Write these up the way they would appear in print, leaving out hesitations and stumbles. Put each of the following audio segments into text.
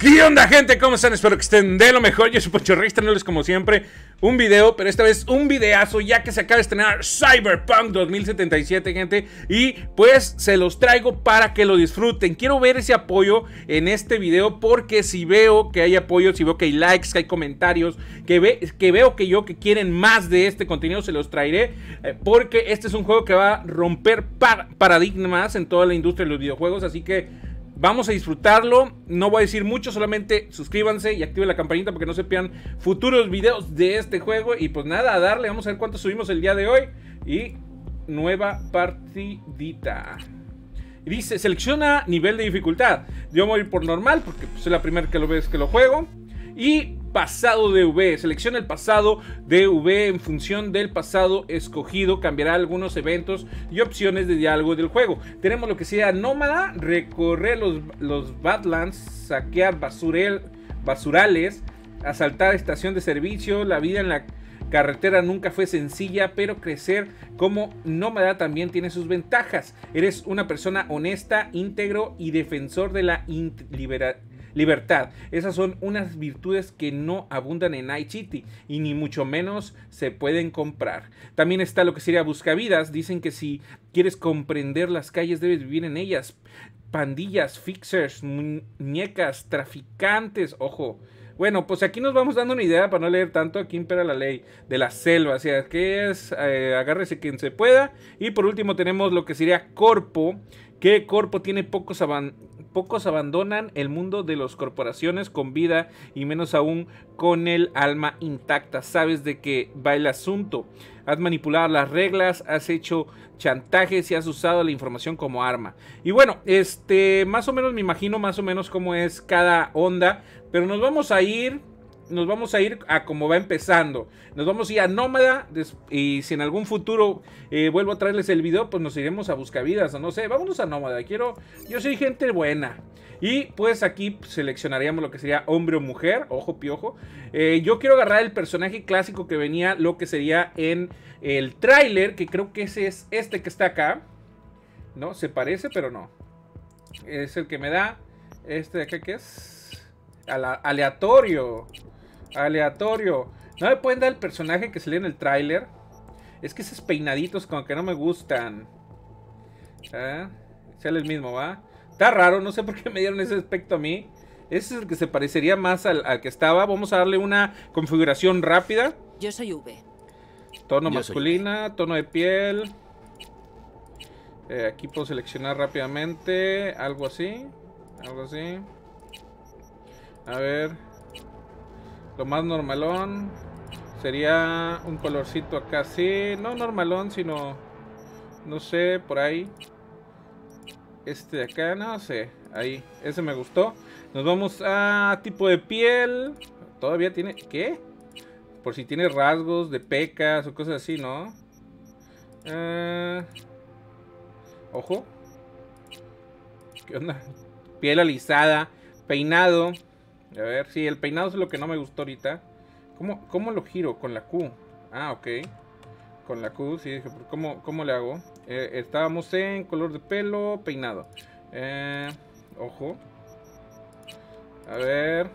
¿Qué onda, gente? ¿Cómo están? Espero que estén de lo mejor. Yo soy Poncho ElRex, trayéndoles como siempre un video, pero esta vez un videazo, ya que se acaba de estrenar Cyberpunk 2077, gente. Y pues se los traigo para que lo disfruten. Quiero ver ese apoyo en este video, porque si veo que hay apoyo, si veo que hay likes, que hay comentarios, que veo que quieren más de este contenido, se los traeré, porque este es un juego que va a romper paradigmas en toda la industria de los videojuegos. Así que vamos a disfrutarlo, no voy a decir mucho, solamente suscríbanse y activen la campanita para que no se pierdan futuros videos de este juego. Y pues nada, a darle, vamos a ver cuánto subimos el día de hoy. Y nueva partidita. Dice, selecciona nivel de dificultad. Yo voy a ir por normal, porque pues, es la primera que lo ves que lo juego. Y pasado de V, selecciona el pasado de V en función del pasado escogido, cambiará algunos eventos y opciones de diálogo del juego. Tenemos lo que sea nómada, recorrer los Badlands, saquear basurales, asaltar estación de servicio. La vida en la carretera nunca fue sencilla, pero crecer como nómada también tiene sus ventajas. Eres una persona honesta, íntegro y defensor de la libertad. Esas son unas virtudes que no abundan en Night City y ni mucho menos se pueden comprar. También está lo que sería buscavidas. Dicen que si quieres comprender las calles debes vivir en ellas. Pandillas, fixers, muñecas, traficantes, ojo. Bueno, pues aquí nos vamos dando una idea para no leer tanto. Aquí impera la ley de la selva. O sea, que es agárrese quien se pueda. Y por último tenemos lo que sería Corpo. Que Corpo tiene pocos abandonan el mundo de las corporaciones con vida y menos aún con el alma intacta. Sabes de qué va el asunto. Has manipulado las reglas, has hecho chantajes y has usado la información como arma. Y bueno, más o menos me imagino más o menos cómo es cada onda, pero nos vamos a ir a como va empezando. Nos vamos a ir a nómada. Y si en algún futuro vuelvo a traerles el video, pues nos iremos a buscavidas o no sé. Vámonos a nómada. Yo soy gente buena. Y pues aquí seleccionaríamos lo que sería hombre o mujer. Ojo piojo. Yo quiero agarrar el personaje clásico que venía, lo que sería en el tráiler, que creo que ese es este que está acá. No, se parece, pero no. Es el que me da este de acá, que es aleatorio. No me pueden dar el personaje que se lee en el tráiler. Es que esos peinaditos como que no me gustan. Sale el mismo, ¿va? Está raro, no sé por qué me dieron ese aspecto a mí. Ese es el que se parecería más al que estaba. Vamos a darle una configuración rápida. Yo soy V. Tono masculina, tono de piel. Aquí puedo seleccionar rápidamente. Algo así. Algo así. A ver. Lo más normalón sería un colorcito acá así. No normalón, sino, no sé, por ahí. Este de acá, no sé. Ahí, ese me gustó. Nos vamos a tipo de piel. Todavía tiene, ¿qué? Por si tiene rasgos de pecas o cosas así, ¿no? Ojo. ¿Qué onda? Piel alisada, peinado. A ver, sí, el peinado es lo que no me gustó ahorita. ¿Cómo lo giro? Con la Q. Ah, ok. Con la Q, sí, dije, ¿cómo le hago? Estábamos en color de pelo, peinado. Ojo. A ver.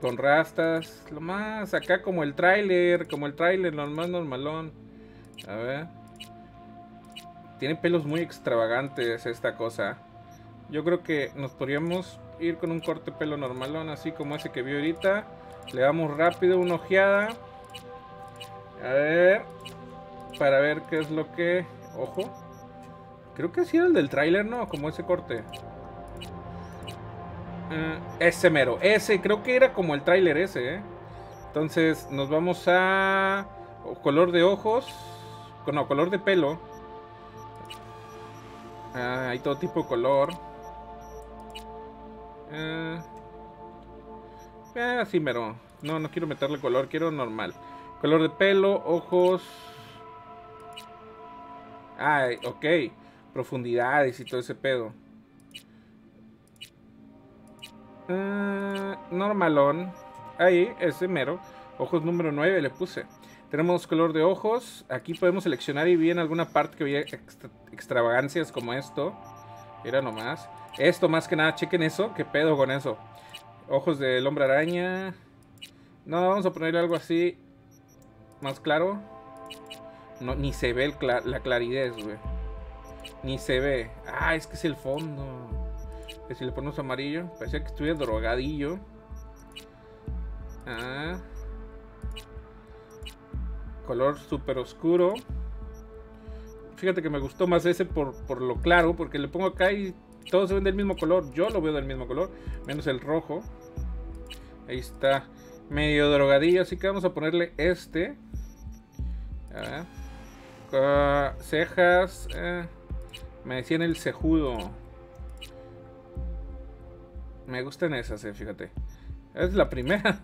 Con rastas. Lo más acá como el tráiler, lo más normalón. A ver. Tiene pelos muy extravagantes esta cosa. Yo creo que nos podríamos ir con un corte pelo normalón, así como ese que vi ahorita. Le damos rápido una ojeada, a ver, para ver qué es lo que, ojo, creo que sí era el del tráiler, ¿no? Como ese corte, ese mero, ese creo que era como el tráiler ese, ¿eh? Entonces nos vamos a color de ojos, no, color de pelo. Hay todo tipo de color. Así mero. No quiero meterle color, quiero normal. Color de pelo, ojos. Ay, ok. Profundidades y todo ese pedo. Normalón. Ahí, ese mero. Ojos número 9 le puse. Tenemos color de ojos. Aquí podemos seleccionar y vi en alguna parte que había extravagancias como esto. Era nomás. Esto más que nada, chequen eso. ¿Qué pedo con eso? Ojos del hombre araña. No, vamos a ponerle algo así. Más claro. No, ni se ve la claridad, güey. Ni se ve. Ah, es que es el fondo. Que si le ponemos amarillo. Parecía que estuviera drogadillo. Ah. Color súper oscuro. Fíjate que me gustó más ese por lo claro. Porque le pongo acá y todos se ven del mismo color. Yo lo veo del mismo color. Menos el rojo. Ahí está. Medio drogadillo. Así que vamos a ponerle este. Cejas. Me decían el cejudo. Me gustan esas, fíjate. Es la primera.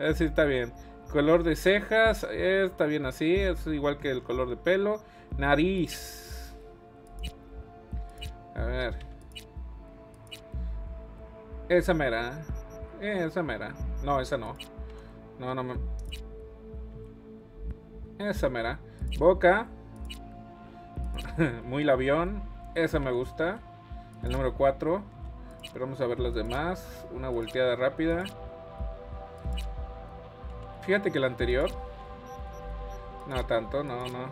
Así está bien. Color de cejas. Está bien así. Es igual que el color de pelo. Nariz. A ver. Esa mera. Esa mera. No, esa no. No, no me... Esa mera. Boca. Muy labión. Esa me gusta. El número 4. Pero vamos a ver las demás. Una volteada rápida. Fíjate que el anterior. No tanto, no, no.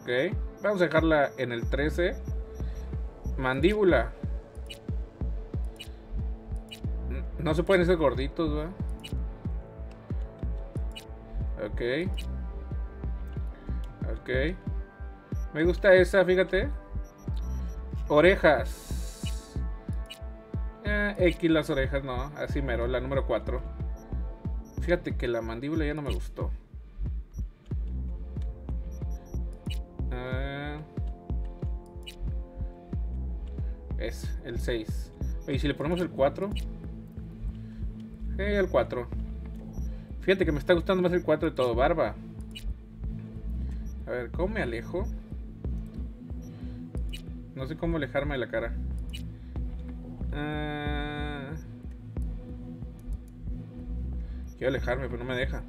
Ok. Vamos a dejarla en el 13. Mandíbula. No se pueden hacer gorditos, ¿va? Ok. Ok. Me gusta esa, fíjate. Orejas. X las orejas, no. Así mero, la número 4. Fíjate que la mandíbula ya no me gustó. Es el 6. Oye, si le ponemos el 4. El 4. Fíjate que me está gustando más el 4 de todo. Barba. A ver, ¿cómo me alejo? No sé cómo alejarme de la cara. Quiero alejarme, pero no me deja.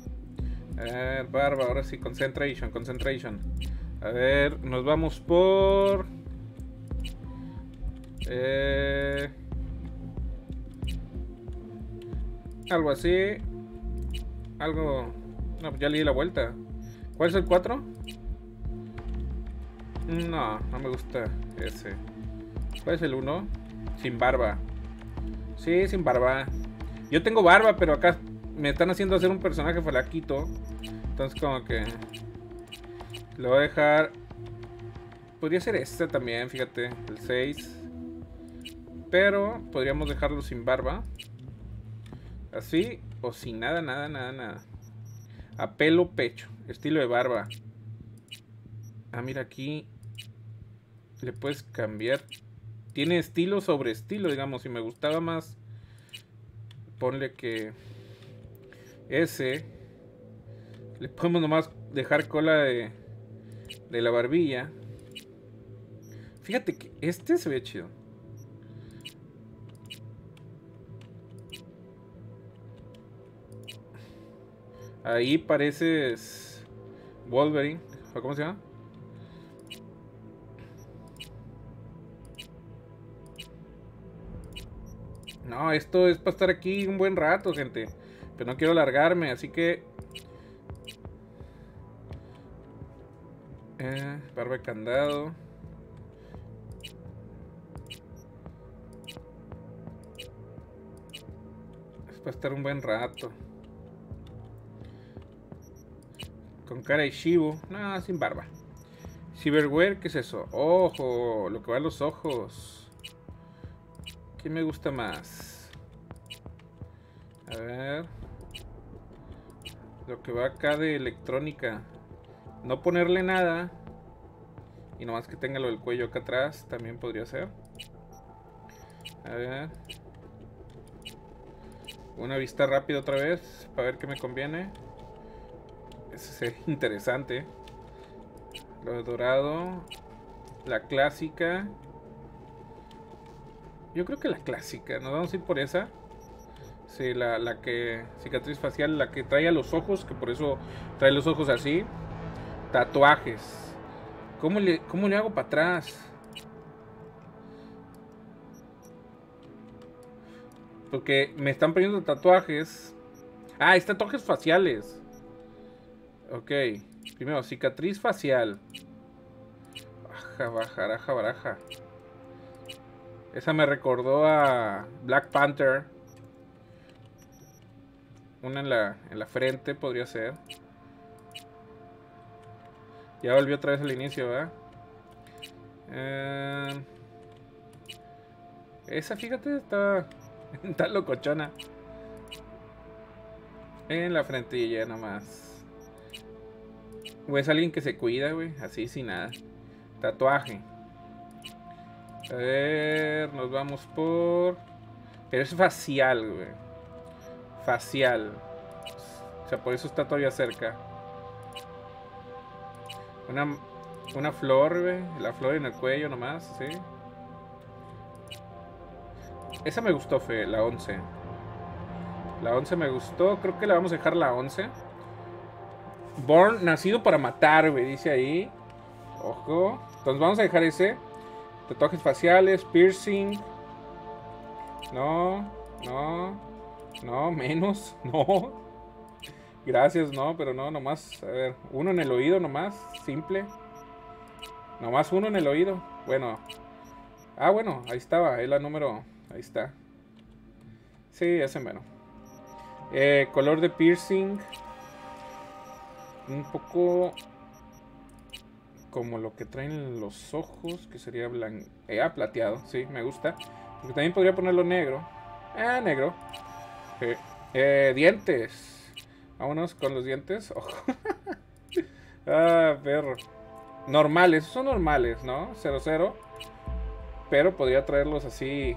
A ver, barba, ahora sí. Concentration, concentration. A ver, nos vamos por... algo así. Algo... No, pues ya le di la vuelta. ¿Cuál es el 4? No, no me gusta ese. ¿Cuál es el 1? Sin barba. Sí, sin barba. Yo tengo barba, pero acá me están haciendo hacer un personaje flaquito. Entonces como que... Lo voy a dejar... Podría ser este también, fíjate. El 6. Pero podríamos dejarlo sin barba. Así o sin nada, nada, nada, nada. A pelo, pecho. Estilo de barba. Ah, mira aquí. Le puedes cambiar. Tiene estilo sobre estilo, digamos. Si me gustaba más. Ponle que... Ese. Le podemos nomás dejar cola de la barbilla. Fíjate que este se ve chido. Ahí pareces Wolverine, ¿o cómo se llama? No, esto es para estar aquí un buen rato, gente. Pero no quiero largarme, así que... barba de candado. Es para estar un buen rato. Con cara de chivo. No, sin barba. Cyberware, ¿qué es eso? Ojo, lo que va a los ojos. ¿Qué me gusta más? A ver. Lo que va acá de electrónica. No ponerle nada. Y nomás que tenga lo del cuello acá atrás. También podría ser. A ver. Una vista rápida otra vez. Para ver qué me conviene. Eso sería interesante. Lo de dorado. La clásica. Yo creo que la clásica. Nos vamos a ir por esa. Sí, la que... Cicatriz facial. La que trae a los ojos. Que por eso trae los ojos así. Tatuajes. ¿Cómo le hago para atrás? Porque me están pidiendo tatuajes. Ah, es tatuajes faciales. Ok. Primero, cicatriz facial. Baja, baja, baraja, baraja. Esa me recordó a Black Panther. Una en la frente podría ser. Ya volvió otra vez al inicio, ¿verdad? Esa, fíjate, está locochona. En la frentilla nomás. Güey, es alguien que se cuida, güey. Así, sin nada. Tatuaje. A ver, nos vamos por... Pero es facial, güey. Facial. O sea, por eso está todavía cerca. Una flor, güey. La flor en el cuello nomás, sí. Esa me gustó, fe, la 11. La 11 me gustó. Creo que la vamos a dejar la 11. Born, nacido para matar, güey, dice ahí. Ojo. Entonces vamos a dejar ese. Tatuajes faciales, piercing. No, no, no, menos, no. Gracias, no, pero no, nomás. A ver, uno en el oído nomás, simple. Nomás uno en el oído. Bueno. Ah, bueno, ahí estaba, es la número... Ahí está. Sí, ese mero. Color de piercing. Un poco... Como lo que traen los ojos, que sería blanco. Plateado, sí, me gusta. Porque también podría ponerlo negro. Negro. Okay. Dientes. Vámonos con los dientes. Oh. Ah, perro. Normales, son normales, ¿no? 00. Pero podría traerlos así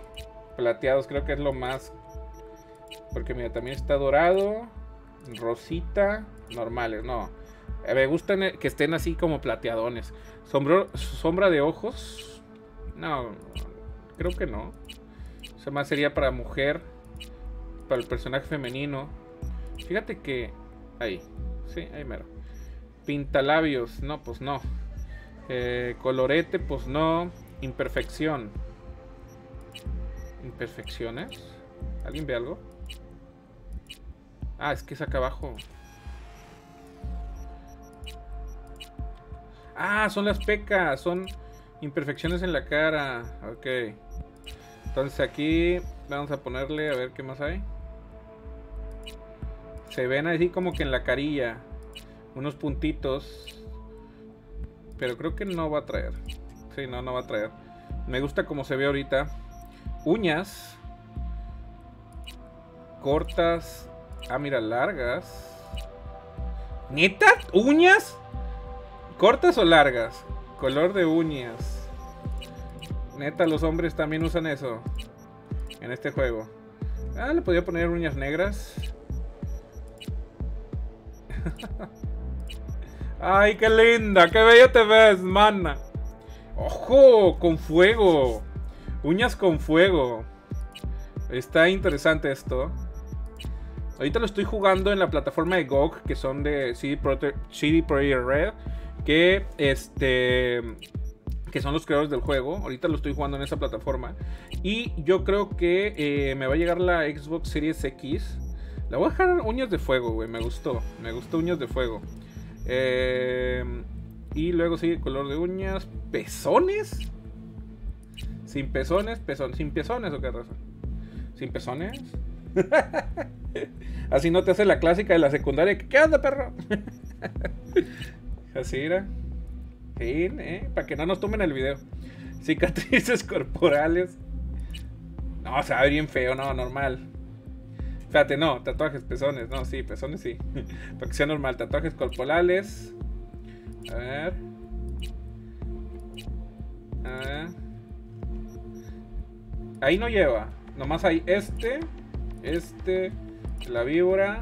plateados, creo que es lo más. Porque mira, también está dorado, rosita, normales, no. Me gustan que estén así como plateadones. Sombra de ojos. No, creo que no. O sea, más sería para mujer. Para el personaje femenino. Fíjate que... Ahí. Sí, ahí mero. Pintalabios. No, pues no. Colorete, pues no. Imperfección. ¿Imperfecciones? ¿Alguien ve algo? Ah, es que es acá abajo. Ah, son las pecas, son imperfecciones en la cara. Ok. Entonces aquí vamos a ponerle, a ver qué más hay. Se ven así como que en la carilla. Unos puntitos. Pero creo que no va a traer. Sí, no, no va a traer. Me gusta como se ve ahorita. Uñas. Cortas. Ah, mira, largas. ¿Neta? ¿Uñas? ¿Cortas o largas? Color de uñas. Neta, los hombres también usan eso en este juego. Ah, le podía poner uñas negras. Ay, qué linda, qué bella te ves, mana. Ojo, con fuego. Uñas con fuego. Está interesante esto. Ahorita lo estoy jugando en la plataforma de GOG, que son de CD Projekt Red. Que son los creadores del juego. Ahorita lo estoy jugando en esa plataforma. Y yo creo que me va a llegar la Xbox Series X. La voy a dejar uñas de fuego, güey. Me gustó. Me gustó uñas de fuego. Y luego sigue color de uñas. ¿Pezones? Sin pezones, pezón. ¿Sin pezones o qué razón? ¿Sin pezones? Así no te hace la clásica de la secundaria. ¿Qué onda, perro? Así era. Sí, para que no nos tomen el video. Cicatrices corporales. No, o sea, bien feo, no, normal. Fíjate, no, tatuajes, pezones. No, sí, pezones sí. Para que sea normal, tatuajes corporales. A ver. A ver. Ahí no lleva. Nomás hay este, la víbora.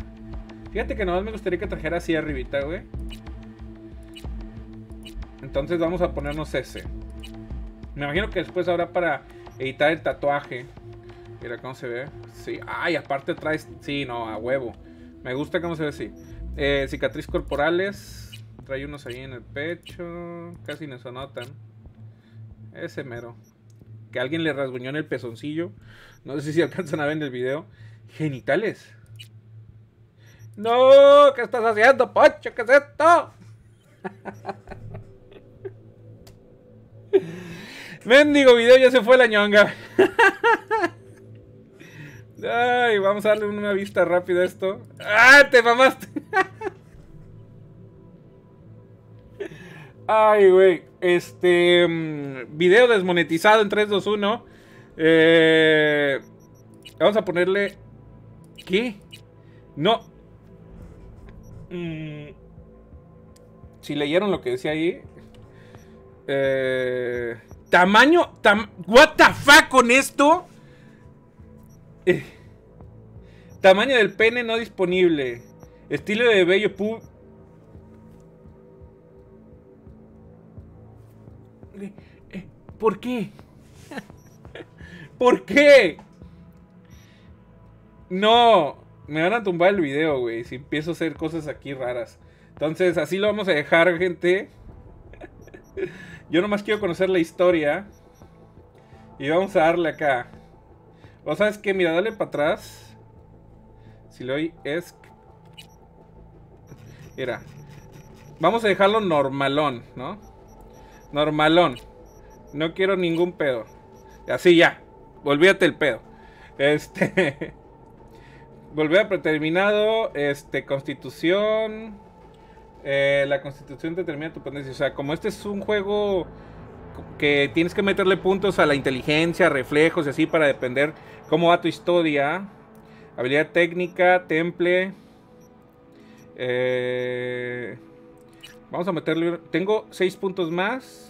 Fíjate que nomás me gustaría que trajera así arribita, güey. Entonces vamos a ponernos ese. Me imagino que después habrá para editar el tatuaje. Mira cómo se ve. Sí. Ay, aparte traes... Sí, no, a huevo. Me gusta cómo se ve así. Cicatriz corporales. Trae unos ahí en el pecho. Casi nos anotan. Ese mero. Que alguien le rasguñó en el pezoncillo. No sé si alcanzan a ver en el video. Genitales. ¡No! ¿Qué estás haciendo, Poncho? ¿Qué es esto? Mendigo video, ya se fue la ñonga. Ay, vamos a darle una vista rápida a esto. ¡Ah! ¡Te mamaste! Ay, güey. Video desmonetizado en 3, 2, 1. Vamos a ponerle. ¿Qué? No. Si leyeron lo que decía ahí. Tamaño. What the fuck con esto. Tamaño del pene no disponible. Estilo de bello pub. ¿Por qué? ¿Por qué? No. Me van a tumbar el video, güey. Si empiezo a hacer cosas aquí raras. Entonces, así lo vamos a dejar, gente. Yo nomás quiero conocer la historia. Y vamos a darle acá. O sea, es que, mira, dale para atrás. Si le doy ESC. Mira. Vamos a dejarlo normalón, ¿no? Normalón. No quiero ningún pedo. Así ya. Olvídate el pedo. Volver a predeterminado. Constitución. La constitución determina tu pendencia. O sea, como este es un juego que tienes que meterle puntos a la inteligencia, reflejos y así para depender cómo va tu historia. Habilidad técnica, temple. Vamos a meterle... Tengo 6 puntos más.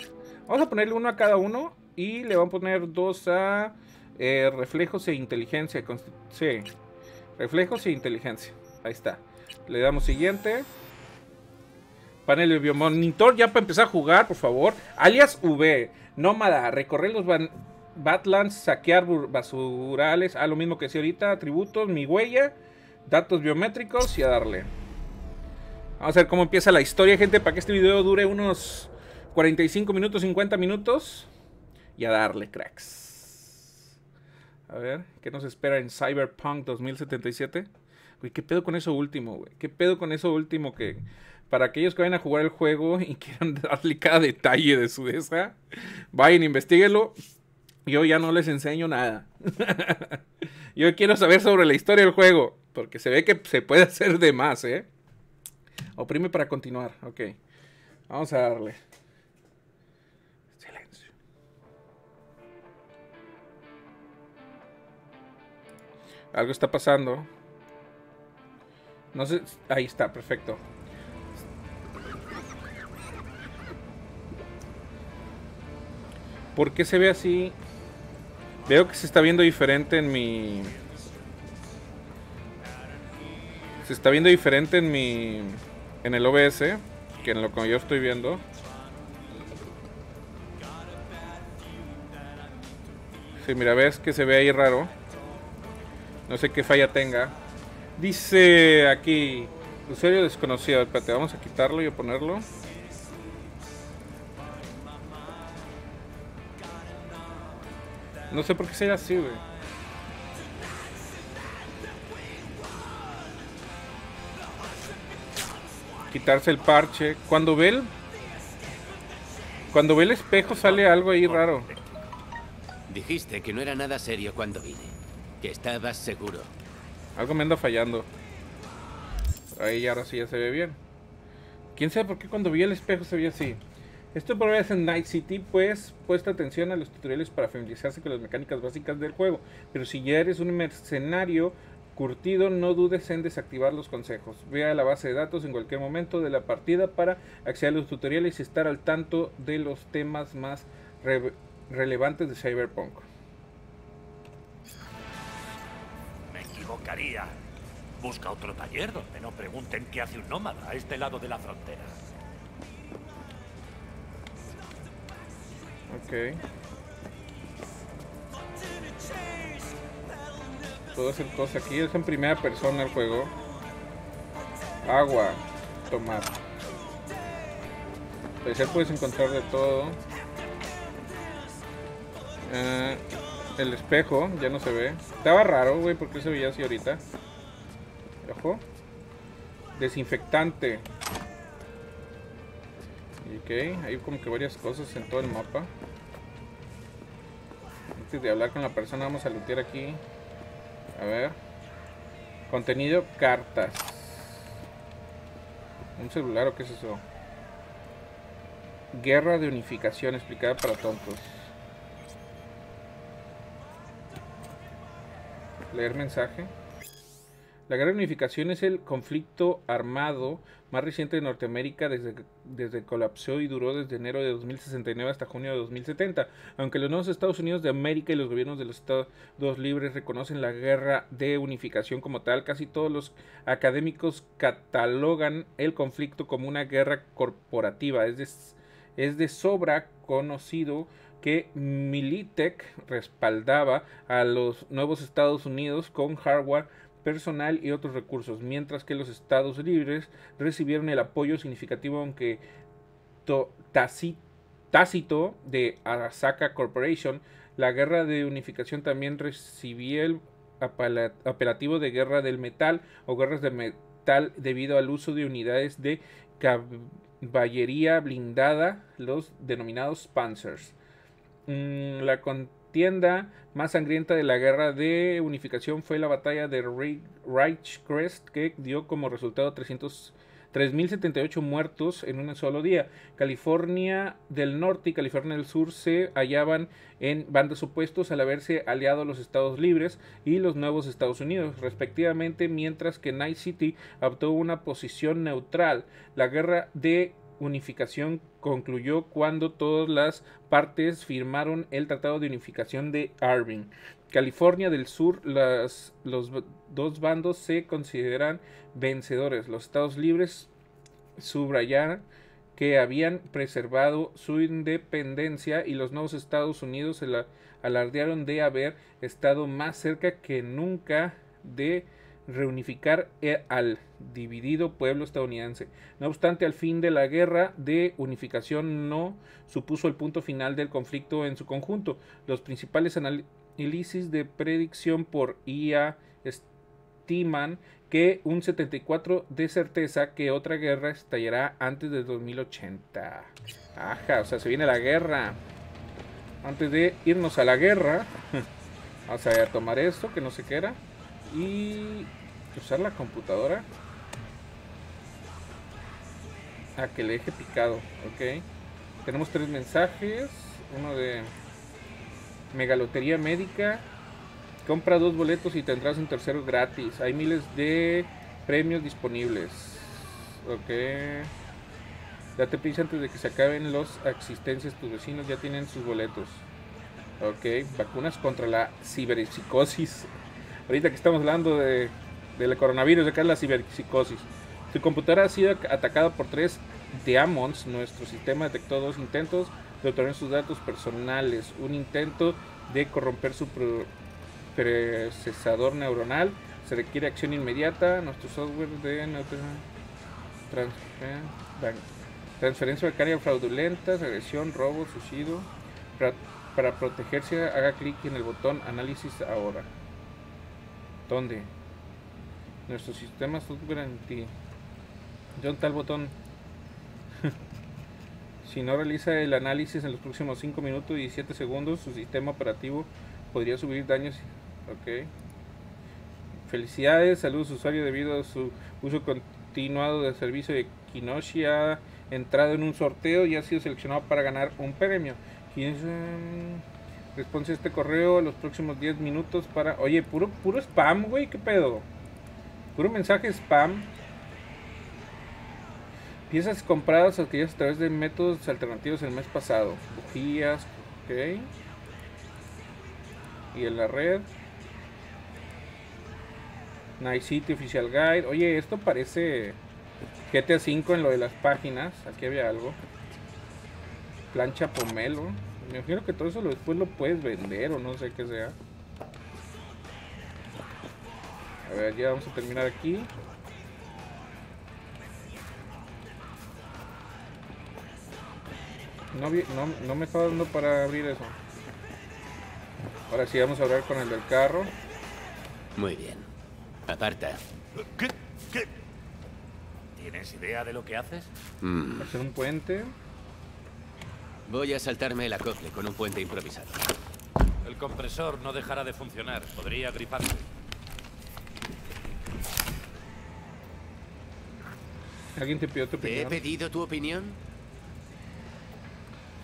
Vamos a ponerle uno a cada uno. Y le van a poner 2 a reflejos e inteligencia. Sí. Reflejos e inteligencia. Ahí está. Le damos siguiente. Panel de biomonitor, ya para empezar a jugar, por favor. Alias V, nómada, recorrer los Badlands, saquear basurales. Ah, lo mismo que decía ahorita. Atributos, mi huella, datos biométricos y a darle. Vamos a ver cómo empieza la historia, gente. Para que este video dure unos 45 minutos, 50 minutos. Y a darle, cracks. A ver, ¿qué nos espera en Cyberpunk 2077? Güey, ¿qué pedo con eso último, güey? ¿Qué pedo con eso último que... Para aquellos que vayan a jugar el juego y quieran darle cada detalle de su esa, vayan, investiguenlo. Yo ya no les enseño nada. Yo quiero saber sobre la historia del juego, porque se ve que se puede hacer de más, ¿eh? Oprime para continuar, ok. Vamos a darle. Silencio. Algo está pasando. No sé, ahí está, perfecto. ¿Por qué se ve así? Veo que se está viendo diferente en mi... Se está viendo diferente en mi... En el OBS, que en lo que yo estoy viendo. Sí, mira, ves que se ve ahí raro. No sé qué falla tenga. Dice aquí... Usuario desconocido. Espérate, vamos a quitarlo y a ponerlo. No sé por qué será así, güey. Quitarse el parche. Cuando ve el espejo sale algo ahí raro. Dijiste que no era nada serio cuando vine. Que estabas seguro. Algo me anda fallando. Ahí ahora sí ya se ve bien. ¿Quién sabe por qué cuando vi el espejo se veía así? Esto por vez en Night City, pues, presta atención a los tutoriales para familiarizarse con las mecánicas básicas del juego. Pero si ya eres un mercenario curtido, no dudes en desactivar los consejos. Ve a la base de datos en cualquier momento de la partida para acceder a los tutoriales y estar al tanto de los temas más relevantes de Cyberpunk. Me equivocaría. Busca otro taller donde no pregunten qué hace un nómada a este lado de la frontera. Ok. Puedo hacer cosas aquí. Es en primera persona el juego. Agua. Tomar. Pues ya puedes encontrar de todo. El espejo ya no se ve. Estaba raro, güey, porque se veía así ahorita. Ojo. Desinfectante. Ok, hay como que varias cosas en todo el mapa. Antes de hablar con la persona vamos a lootear aquí. A ver. Contenido, cartas. ¿Un celular o qué es eso? Guerra de unificación explicada para tontos. Leer mensaje. La guerra de unificación es el conflicto armado más reciente de Norteamérica desde que colapsó y duró desde enero de 2069 hasta junio de 2070. Aunque los nuevos Estados Unidos de América y los gobiernos de los Estados Libres reconocen la guerra de unificación como tal, casi todos los académicos catalogan el conflicto como una guerra corporativa. Es de sobra conocido que Militech respaldaba a los nuevos Estados Unidos con hardware personal y otros recursos, mientras que los Estados Libres recibieron el apoyo significativo, aunque tácito, de Arasaka Corporation. La guerra de unificación también recibía el apelativo de guerra del metal o guerras del metal debido al uso de unidades de caballería blindada, los denominados panzers. La tienda más sangrienta de la guerra de unificación fue la batalla de Reichcrest, que dio como resultado 3.078 muertos en un solo día. California del Norte y California del Sur se hallaban en bandos opuestos al haberse aliado a los Estados Libres y los nuevos Estados Unidos, respectivamente, mientras que Night City adoptó una posición neutral. La guerra de unificación concluyó cuando todas las partes firmaron el Tratado de Unificación de Irving. California del Sur, los dos bandos se consideran vencedores. Los Estados Libres subrayaron que habían preservado su independencia y los nuevos Estados Unidos se alardearon de haber estado más cerca que nunca de reunificar al dividido pueblo estadounidense. No obstante, al fin de la guerra de unificación no supuso el punto final del conflicto en su conjunto. Los principales análisis de predicción por IA estiman que un 74% de certeza que otra guerra estallará antes de 2080. Ajá, o sea, se viene la guerra. Antes de irnos a la guerra, vamos a tomar esto que no sé qué era. Y usar la computadora a que le deje picado. Ok, tenemos 3 mensajes. Uno de megalotería médica. Compra 2 boletos y tendrás un tercero gratis. Hay miles de premios disponibles. Ok, date prisa antes de que se acaben los asistencias. Tus vecinos ya tienen sus boletos. Ok, vacunas contra la ciberpsicosis. Ahorita que estamos hablando del coronavirus, acá es la ciberpsicosis. Tu computadora ha sido atacada por 3 deamons. Nuestro sistema detectó 2 intentos de obtener sus datos personales. Un intento de corromper su procesador neuronal. Se requiere acción inmediata. Nuestro software de transferencia bancaria fraudulentas, agresión, robo, suicidio. Para protegerse, haga clic en el botón análisis ahora. ¿Dónde? Nuestro sistema software anti. John tal botón. Si no realiza el análisis en los próximos 5 minutos y 17 segundos, su sistema operativo podría subir daños. Ok. Felicidades, saludos usuario, debido a su uso continuado del servicio de Kinoshia ha entrado en un sorteo y ha sido seleccionado para ganar un premio. Responde a este correo en los próximos 10 minutos para... Oye, puro spam, güey, ¿qué pedo? Puro mensaje spam. Piezas compradas adquiridas a través de métodos alternativos el mes pasado. Bujías, ok. Y en la red. Night City Official Guide. Oye, esto parece GTA V en lo de las páginas. Aquí había algo. Plancha pomelo. Me imagino que todo eso después lo puedes vender o no sé qué sea. A ver, ya vamos a terminar aquí. No me está dando para abrir eso. Ahora sí vamos a hablar con el del carro. Muy bien. Aparta. ¿Qué? ¿Tienes idea de lo que haces? Hacer un puente. Voy a saltarme el acople con un puente improvisado. El compresor no dejará de funcionar. Podría griparse. ¿Alguien te pidió tu opinión? ¿Te he pedido tu opinión?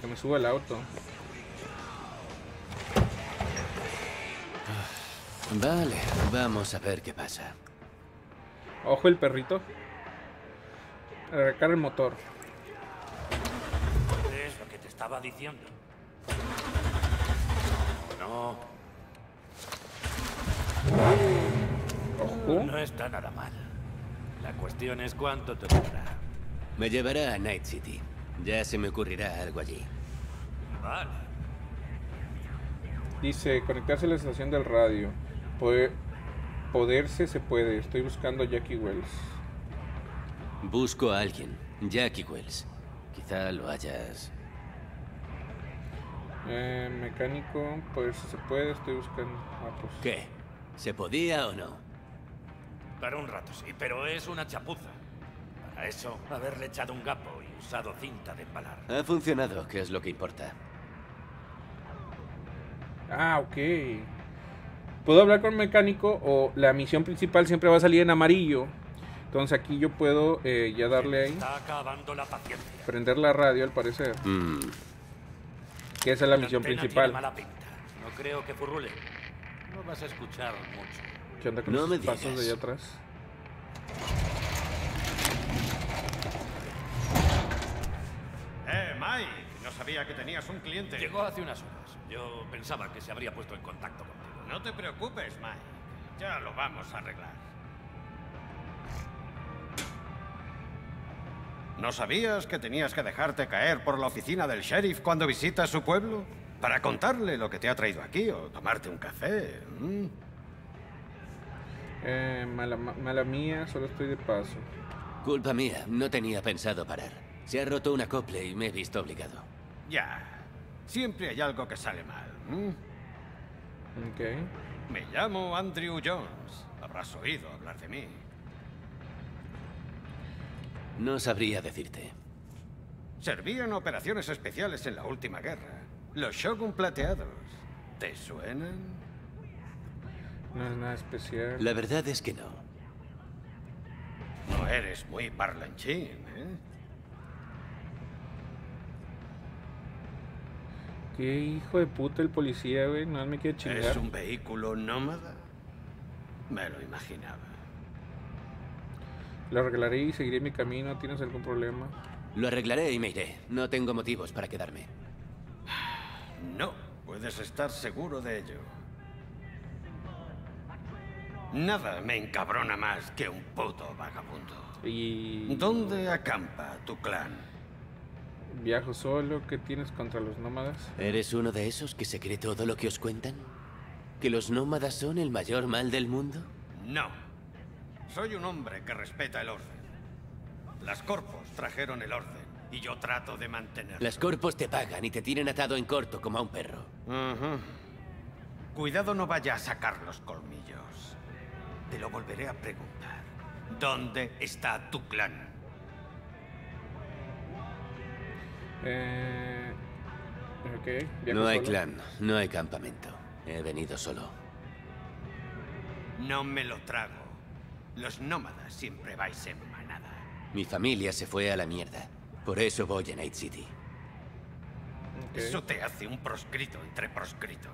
Que me suba el auto. Vale, vamos a ver qué pasa. Ojo el perrito. Arrancar el motor. Es lo que te estaba diciendo. No. Ojo. No está nada mal. La cuestión es cuánto te durará. Me llevará a Night City. Ya se me ocurrirá algo allí. Vale. Dice, conectarse a la estación del radio. Poderse se puede. Estoy buscando a Jackie Welles. Busco a alguien. Jackie Welles. Quizá lo hayas... mecánico. Poderse se puede. Estoy buscando... ¿Qué? ¿Se podía o no? Para un rato sí, pero es una chapuza. Para eso, haberle echado un gapo y usado cinta de embalar. Ha funcionado, que es lo que importa. Ah, ok. Puedo hablar con mecánico o la misión principal siempre va a salir en amarillo. Entonces aquí yo puedo ya darle ahí. Está acabando la paciencia. Prender la radio al parecer. Que esa es la misión principal. Mala pinta. No creo que furrule. No vas a escuchar mucho. ¿Qué onda con los pasos de allá atrás? Mike. No sabía que tenías un cliente. Llegó hace unas horas. Yo pensaba que se habría puesto en contacto contigo. No te preocupes, Mike. Ya lo vamos a arreglar. ¿No sabías que tenías que dejarte caer por la oficina del sheriff cuando visitas su pueblo? Para contarle lo que te ha traído aquí o tomarte un café. Mala mía, solo estoy de paso. Culpa mía, no tenía pensado parar. Se ha roto un acople y me he visto obligado. Ya, siempre hay algo que sale mal. Ok. Me llamo Andrew Jones. Habrás oído hablar de mí. No sabría decirte. Serví en operaciones especiales en la última guerra. Los Shogun plateados. ¿Te suenan? No es nada especial. La verdad es que no. No eres muy parlanchín, ¿eh? Qué hijo de puta el policía, güey. No me quiere chingar. ¿Es un vehículo nómada? Me lo imaginaba. Lo arreglaré y seguiré mi camino. ¿Tienes algún problema? Lo arreglaré y me iré. No tengo motivos para quedarme. No, puedes estar seguro de ello. Nada me encabrona más que un puto vagabundo. ¿Y dónde acampa tu clan? Viajo solo. ¿Qué tienes contra los nómadas? ¿Eres uno de esos que se cree todo lo que os cuentan? ¿Que los nómadas son el mayor mal del mundo? No. Soy un hombre que respeta el orden. Las corpos trajeron el orden y yo trato de mantenerlo. Las corpos te pagan y te tienen atado en corto como a un perro. Cuidado, no vaya a sacar los colmillos. Te lo volveré a preguntar. ¿Dónde está tu clan? Okay. No hay clan, no hay campamento. He venido solo. No me lo trago. Los nómadas siempre vais en manada. Mi familia se fue a la mierda. Por eso voy a Night City. Eso te hace un proscrito entre proscritos.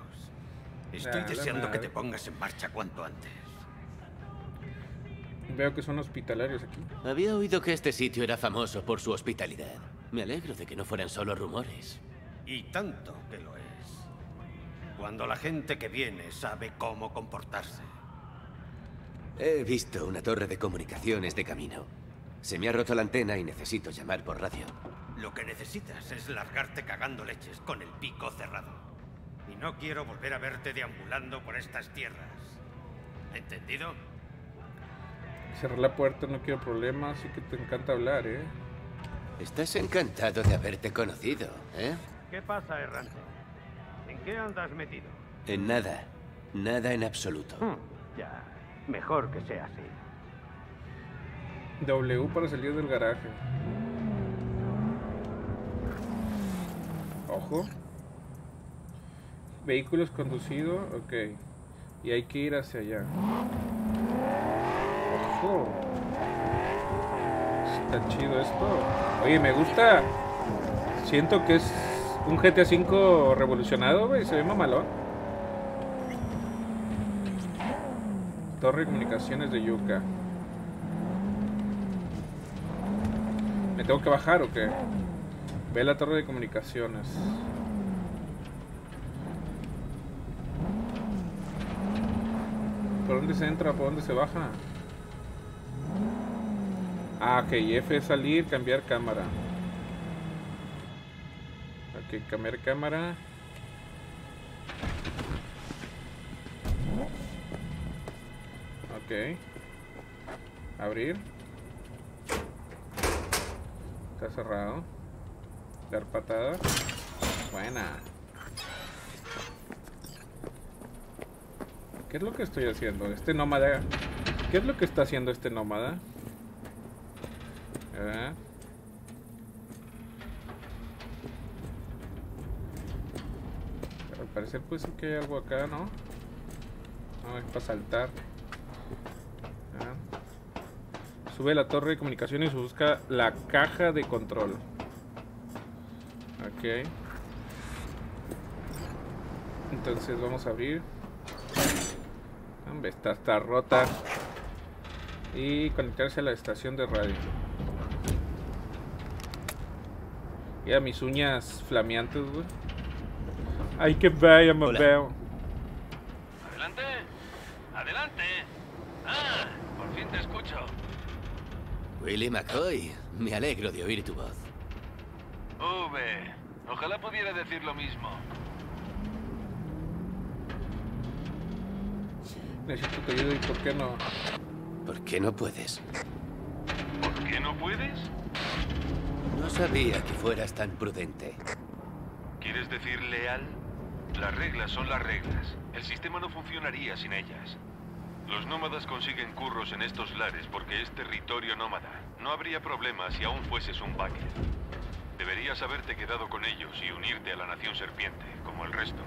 Estoy deseando que te pongas en marcha cuanto antes. Veo que son hospitalarios aquí. Había oído que este sitio era famoso por su hospitalidad. Me alegro de que no fueran solo rumores. Y tanto que lo es. Cuando la gente que viene sabe cómo comportarse. He visto una torre de comunicaciones de camino. Se me ha roto la antena y necesito llamar por radio. Lo que necesitas es largarte cagando leches con el pico cerrado. Y no quiero volver a verte deambulando por estas tierras. ¿Entendido? Cerrar la puerta, no quiero problemas, así que te encanta hablar, ¿eh? Estás encantado de haberte conocido, ¿eh? ¿Qué pasa, errante? ¿En qué andas metido? En nada. Nada en absoluto. Ya, mejor que sea así. W para salir del garaje. Ojo. Vehículos conducidos, ok. Y hay que ir hacia allá. Ojo. Está chido esto. Oye, me gusta. Siento que es un GTA V revolucionado, güey. Se ve mamalón. Torre de comunicaciones de Yucca. ¿Me tengo que bajar o qué? Ve la torre de comunicaciones. ¿Por dónde se entra? ¿Por dónde se baja? Ah, ok. F es salir, cambiar cámara. Ok, cambiar cámara. Ok. Abrir. Está cerrado. Dar patada. Buena. ¿Qué es lo que estoy haciendo? Este nómada. ¿Qué es lo que está haciendo este nómada? Al parecer pues sí que hay algo acá, ¿no? No, es para saltar. Sube a la torre de comunicaciones y busca la caja de control. Ok. Entonces vamos a abrir. Hombre, está rota. Y conectarse a la estación de radio. Y a mis uñas flameantes, güey. Ay, que vaya, me veo. Adelante. Adelante. Ah, por fin te escucho. Billy McCoy, me alegro de oír tu voz. V, ojalá pudiera decir lo mismo. Necesito tu ayuda y ¿por qué no? ¿Por qué no puedes? ¿Por qué no puedes? No sabía que fueras tan prudente. ¿Quieres decir leal? Las reglas son las reglas. El sistema no funcionaría sin ellas. Los nómadas consiguen curros en estos lares porque es territorio nómada. No habría problema si aún fueses un vaquero. Deberías haberte quedado con ellos y unirte a la Nación Serpiente, como el resto.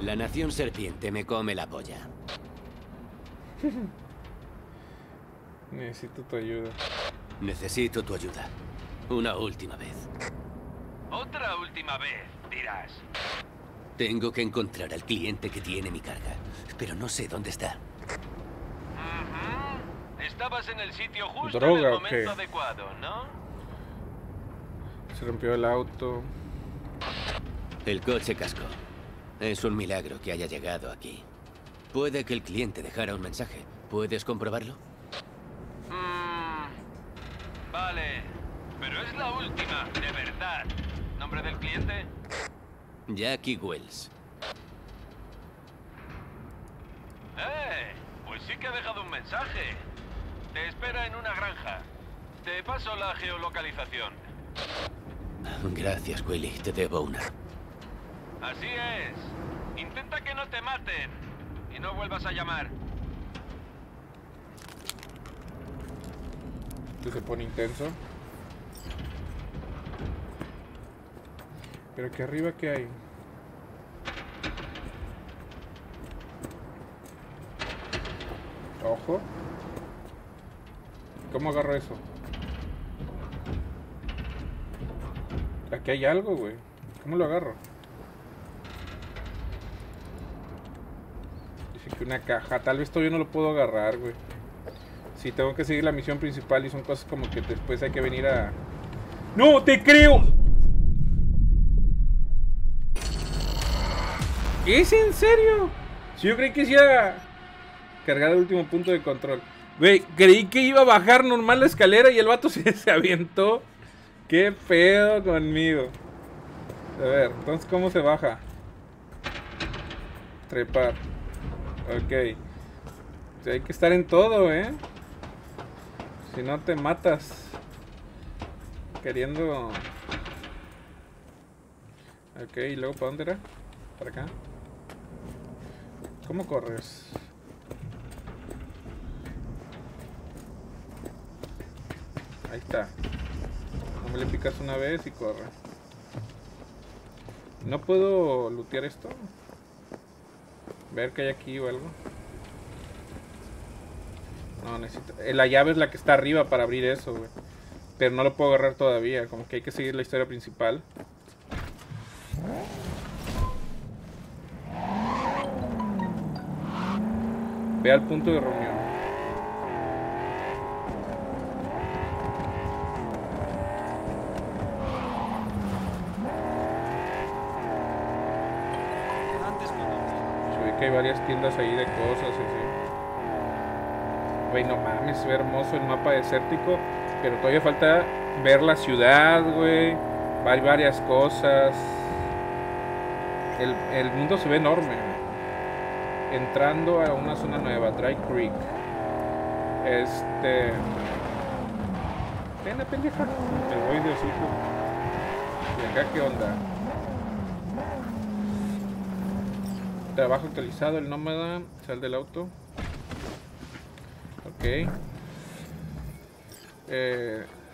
La Nación Serpiente me come la polla. Necesito tu ayuda. Necesito tu ayuda. Una última vez. Otra última vez, dirás. Tengo que encontrar al cliente que tiene mi carga, pero no sé dónde está. Estabas en el sitio justo en el momento adecuado, ¿no? Se rompió el auto. El coche cascó. Es un milagro que haya llegado aquí. Puede que el cliente dejara un mensaje. ¿Puedes comprobarlo? Vale, pero es la última, de verdad. ¿Nombre del cliente? Jackie Welles. Pues sí que ha dejado un mensaje. Te espera en una granja. Te paso la geolocalización. Gracias, Willy. Te debo una. Así es. Intenta que no te maten. Y no vuelvas a llamar. Esto se pone intenso. Pero aquí arriba, ¿qué hay? Ojo. ¿Cómo agarro eso? Aquí hay algo, güey. ¿Cómo lo agarro? Dice que una caja. Tal vez todavía no lo puedo agarrar, güey. Si tengo que seguir la misión principal y son cosas como que después hay que venir a... ¡No te creo! ¿Es en serio? Si yo creí que se iba a cargar el último punto de control. Güey, creí que iba a bajar normal la escalera y el vato se avientó. Qué pedo conmigo. A ver, entonces ¿cómo se baja? Trepar. Ok. O sea, hay que estar en todo, ¿eh? Si no te matas. queriendo... Ok, ¿y luego para dónde era? ¿Para acá? ¿Cómo corres? Ahí está. No me le picas una vez y corre. ¿No puedo lootear esto? Ver qué hay aquí o algo. No, necesito... La llave es la que está arriba para abrir eso, güey. Pero no lo puedo agarrar todavía. Como que hay que seguir la historia principal. Ve al punto de reunión. Que hay varias tiendas ahí de cosas así. Güey, no mames, se ve hermoso el mapa desértico, pero todavía falta ver la ciudad, güey. Hay varias cosas. El mundo se ve enorme. Entrando a una zona nueva, Dry Creek. Pena pendeja. Me voy de hocico. ¿Y acá qué onda? Trabajo actualizado, el nómada. Sal del auto. Ok.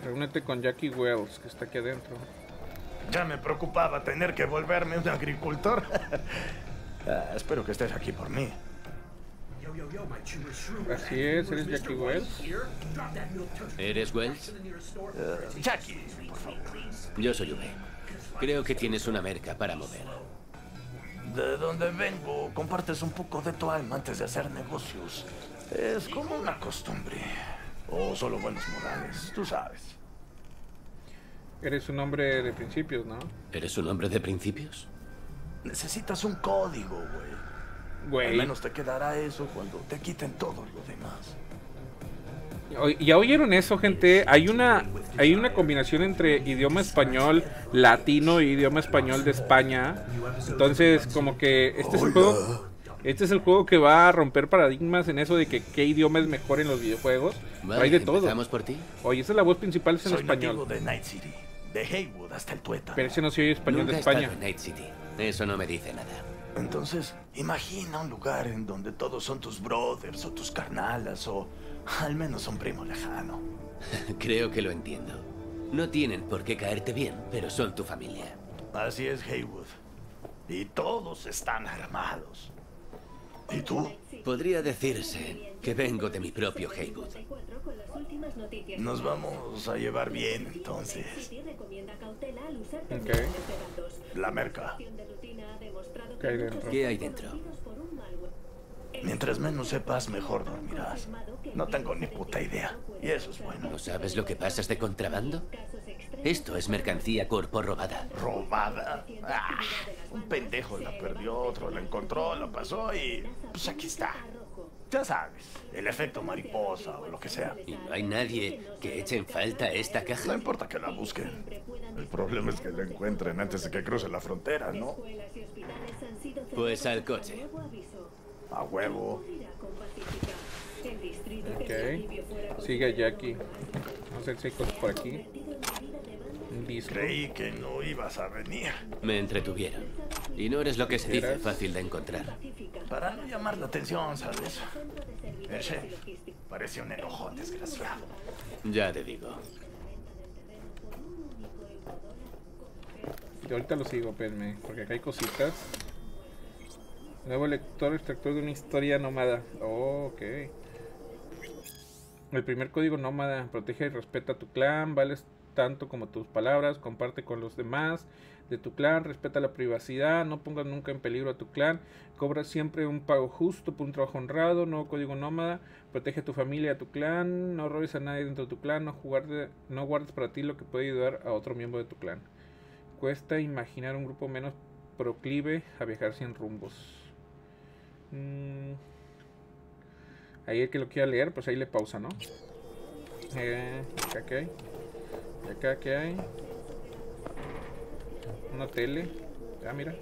Reúnete con Jackie Welles, que está aquí adentro. Ya me preocupaba tener que volverme un agricultor. Espero que estés aquí por mí. Así es, ¿eres Jackie Welles? ¿Eres Welles? Jackie, por favor. Yo soy V. Creo que tienes una merca para mover. De donde vengo, compartes un poco de tu alma antes de hacer negocios. Es como una costumbre. O solo buenos modales, tú sabes. Eres un hombre de principios, ¿no? ¿Eres un hombre de principios? Necesitas un código, güey. Al menos te quedará eso cuando te quiten todo lo demás. ¿Ya oyeron eso, gente? Hay una combinación entre idioma español latino y idioma español de España. Entonces, como que este es el juego que va a romper paradigmas en eso de que qué idioma es mejor en los videojuegos. Vale, hay de todo. Por ti. Oye, esa es la voz principal, es en español. De Night City, de Haywood hasta el Tueta. Pero ese no se oye español. Nunca de España. En Night City. Eso no me dice nada. Entonces, imagina un lugar en donde todos son tus brothers o tus carnalas o... al menos un primo lejano. Creo que lo entiendo. No tienen por qué caerte bien, pero son tu familia. Así es, Haywood. Y todos están armados. ¿Y tú? Podría decirse que vengo de mi propio Haywood. Nos vamos a llevar bien, entonces. Okay. La merca. ¿Qué hay dentro? Mientras menos sepas, mejor dormirás. No tengo ni puta idea. Y eso es bueno. ¿No sabes lo que pasas de contrabando? Esto es mercancía cuerpo robada. ¿Robada? Ah, un pendejo la perdió, otro la encontró, la pasó y... pues aquí está. Ya sabes, el efecto mariposa o lo que sea. ¿Y no hay nadie que eche en falta esta caja? No importa que la busquen. El problema es que la encuentren antes de que cruce la frontera, ¿no? Pues al coche. A huevo. Ok. Sigue Jackie. Vamos a ver si hay cosas por aquí. Creí que no ibas a venir. Me entretuvieron. Y no eres lo que se dice fácil de encontrar. Para no llamar la atención, ¿sabes? El chef parece un enojón desgraciado. Ya te digo. Yo ahorita lo sigo, espérame, porque acá hay cositas. Nuevo lector, extractor de una historia nómada. Oh, ok. El primer código nómada. Protege y respeta a tu clan. Vales tanto como tus palabras. Comparte con los demás de tu clan. Respeta la privacidad. No pongas nunca en peligro a tu clan. Cobra siempre un pago justo por un trabajo honrado. Nuevo código nómada. Protege a tu familia y a tu clan. No robes a nadie dentro de tu clan. No guardes para ti lo que puede ayudar a otro miembro de tu clan. Cuesta imaginar un grupo menos proclive a viajar sin rumbos. Ahí el que lo quiera leer, pues ahí le pausa, ¿no? Acá que hay. Acá que hay. Una tele. Ah, mira.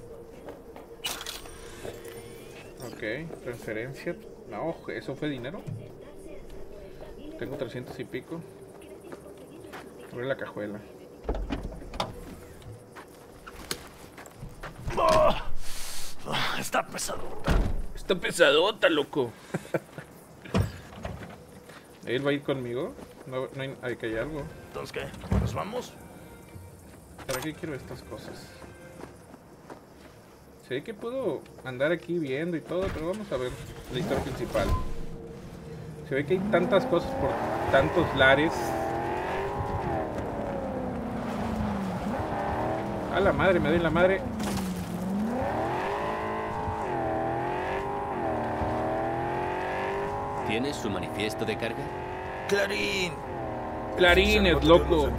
Ok, transferencia. No, ¿eso fue dinero? Tengo 300 y pico. Abre la cajuela. Está pesadota. Está pesadota, loco. ¿Él va a ir conmigo? No, no hay, hay que hay algo. ¿Entonces qué? ¿Nos vamos? ¿Para qué quiero estas cosas? Sé que puedo andar aquí viendo y todo, pero vamos a ver la historia principal. Se ve que hay tantas cosas por tantos lares. A la madre, me doy la madre. ¿Tienes su manifiesto de carga? ¡Clarín! ¡Clarín es loco!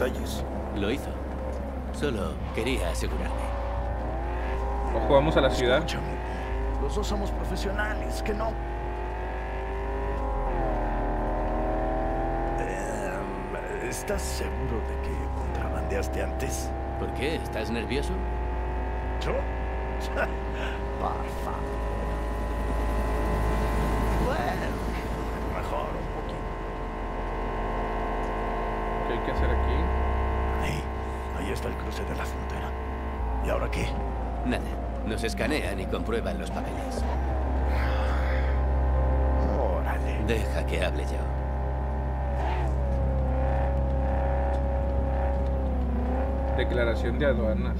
Lo hizo. Solo quería asegurarme. Ojo, vamos a la ciudad. Escúchame. Los dos somos profesionales, que no. ¿Estás seguro de que contrabandeaste antes? ¿Por qué? ¿Estás nervioso? ¿Yo? Por favor. Bueno. ¿Qué hay que hacer aquí? Ahí, ahí está el cruce de la frontera. ¿Y ahora qué? Nada, nos escanean y comprueban los papeles. Órale. Deja que hable yo. Declaración de aduanas.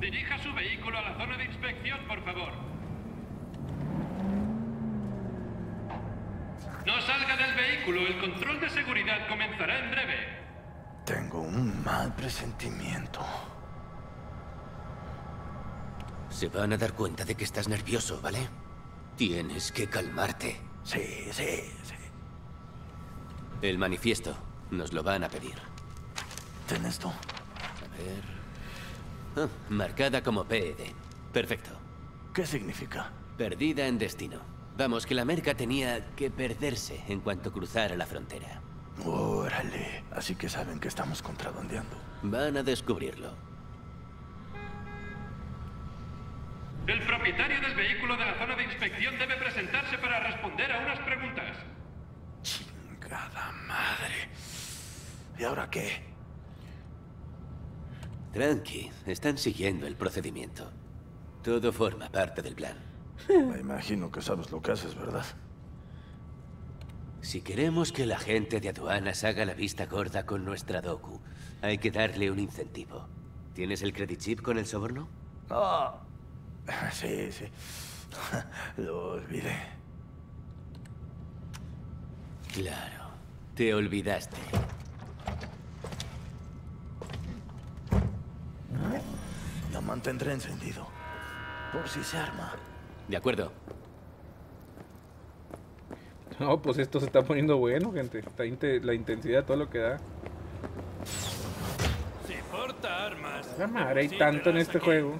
Dirija su vehículo a la zona de inspección, por favor. No salga del vehículo, el control de seguridad comenzará en breve. Tengo un mal presentimiento. Se van a dar cuenta de que estás nervioso, ¿vale? Tienes que calmarte. Sí, sí, sí. El manifiesto nos lo van a pedir. ¿Ten esto? A ver... Ah, marcada como PED. Perfecto. ¿Qué significa? Perdida en destino. Vamos, que la merca tenía que perderse en cuanto cruzara la frontera. Órale, así que saben que estamos contrabandeando. Van a descubrirlo. El propietario del vehículo de la zona de inspección debe presentarse para responder a unas preguntas. Chingada madre. ¿Y ahora qué? Tranqui, están siguiendo el procedimiento. Todo forma parte del plan. Me imagino que sabes lo que haces, ¿verdad? Si queremos que la gente de aduanas haga la vista gorda con nuestra docu, hay que darle un incentivo. ¿Tienes el credit chip con el soborno? Oh. Sí, sí. Lo olvidé. Claro, te olvidaste. Lo mantendré encendido, por si se arma. De acuerdo. No, pues esto se está poniendo bueno, gente. Está la intensidad, todo lo que da. Si porta armas. La madre, hay tanto en este juego.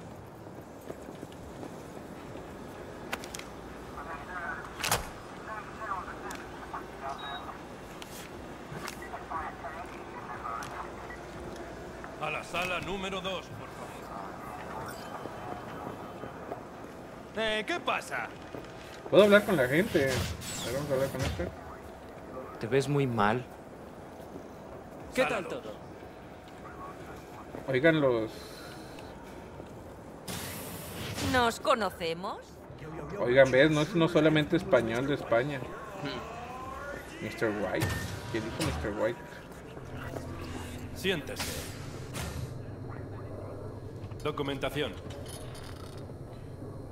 A la sala número 2, por favor. ¿Qué pasa? Puedo hablar con la gente. Vamos a hablar con este. Te ves muy mal. ¿Qué tal todo? Oigan los... ¿Nos conocemos? Oigan, ves, no es no solamente español de España. Mr. White. ¿Quién dijo Mr. White? Siéntese. Documentación.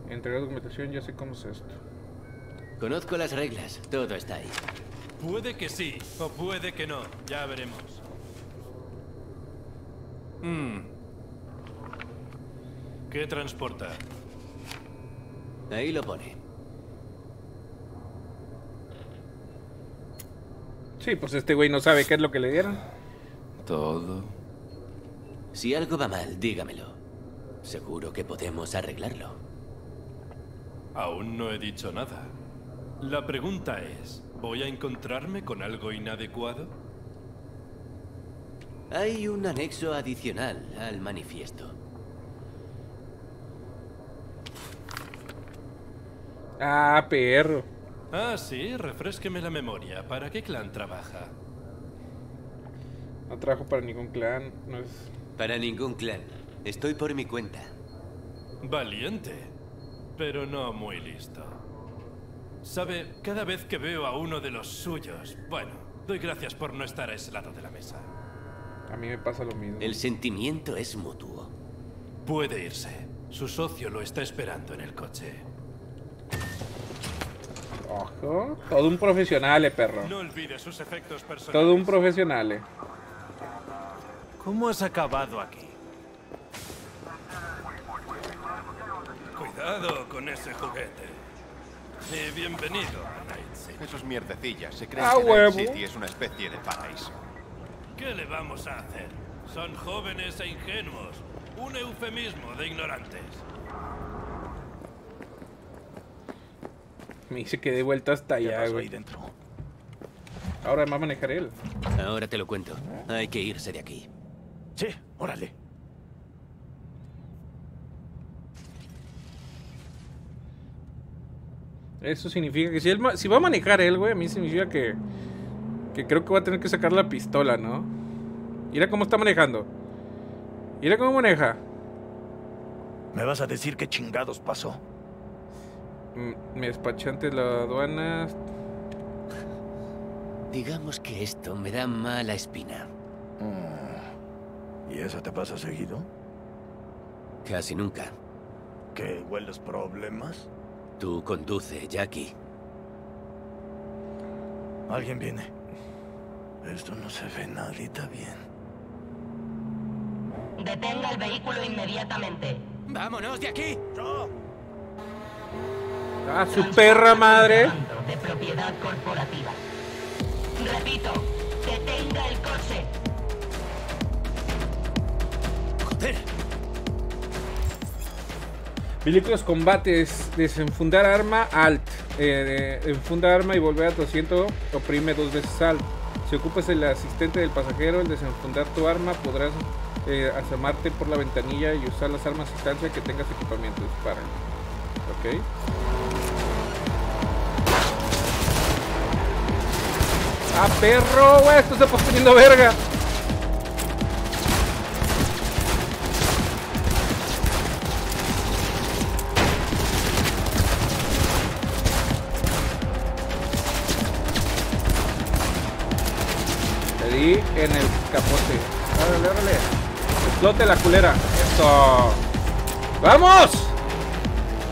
Entregar documentación, ya sé cómo es esto. Conozco las reglas, todo está ahí. Puede que sí, o puede que no, ya veremos. ¿Qué transporta? Ahí lo pone. Sí, pues este güey no sabe qué es lo que le dieron. Todo. Si algo va mal, dígamelo. Seguro que podemos arreglarlo. Aún no he dicho nada. La pregunta es, ¿voy a encontrarme con algo inadecuado? Hay un anexo adicional al manifiesto. Ah, perro. Ah, sí, refrésqueme la memoria. ¿Para qué clan trabaja? No trabajo para ningún clan, no es... Para ningún clan. Estoy por mi cuenta. Valiente, pero no muy listo. Sabe, cada vez que veo a uno de los suyos, bueno, doy gracias por no estar a ese lado de la mesa. A mí me pasa lo mismo. El sentimiento es mutuo. Puede irse. Su socio lo está esperando en el coche. Ojo. Todo un profesional, perro. No olvide sus efectos personales. Todo un profesional. ¿Cómo has acabado aquí? Cuidado con ese juguete. Y bienvenido a Night City. Esos mierdecillas se creen que Night City es una especie de paraíso. ¿Qué le vamos a hacer? Son jóvenes e ingenuos. Un eufemismo de ignorantes. Me dice que de vuelta hasta allá, güey. Ahora va a manejar él. Ahora te lo cuento. Hay que irse de aquí. Sí, órale. Eso significa que si, si va a manejar él, güey, a mí significa que... creo que va a tener que sacar la pistola, ¿no? Mira cómo está manejando. Mira cómo maneja. ¿Me vas a decir qué chingados pasó? Me despaché antes la aduana. Digamos que esto me da mala espina. ¿Y eso te pasa seguido? Casi nunca. ¿Qué? ¿Hueles problemas? Tú conduce, Jackie. Alguien viene. Esto no se ve nadita bien. Detenga el vehículo inmediatamente. ¡Vámonos de aquí! ¡No! ¡A su perra madre! ...de propiedad corporativa. Repito, detenga el coche. ¡Joder! Vehículos combates. Desenfundar arma, alt. Enfunda arma y volver a tu asiento. Oprime 2 veces alt. Si ocupas el asistente del pasajero, al desenfundar tu arma podrás asomarte por la ventanilla y usar las armas a distancia que tengas equipamiento. Dispara. Ok. ¡Ah, perro! Wey, esto se está poniendo verga. Y en el capote. Órale, órale. Explote la culera. Esto. ¡Vamos!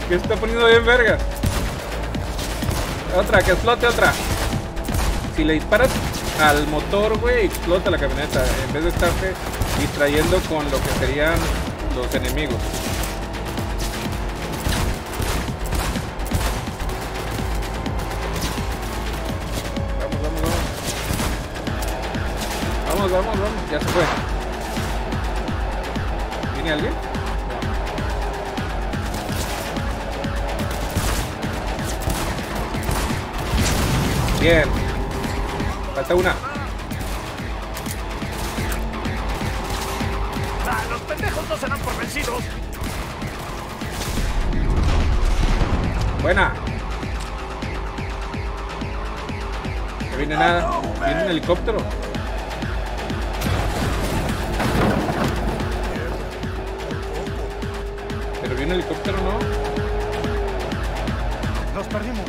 Que está poniendo bien verga. Otra, que explote otra. Si le disparas al motor, güey, explota la camioneta. En vez de estarte distrayendo con lo que serían los enemigos. Vamos, vamos, vamos, ya se fue. ¿Viene alguien? Bien. Falta una. Ah, los pendejos no serán por vencidos. Buena. No viene nada. Viene un helicóptero. ¿Viene un helicóptero, no? Nos perdimos.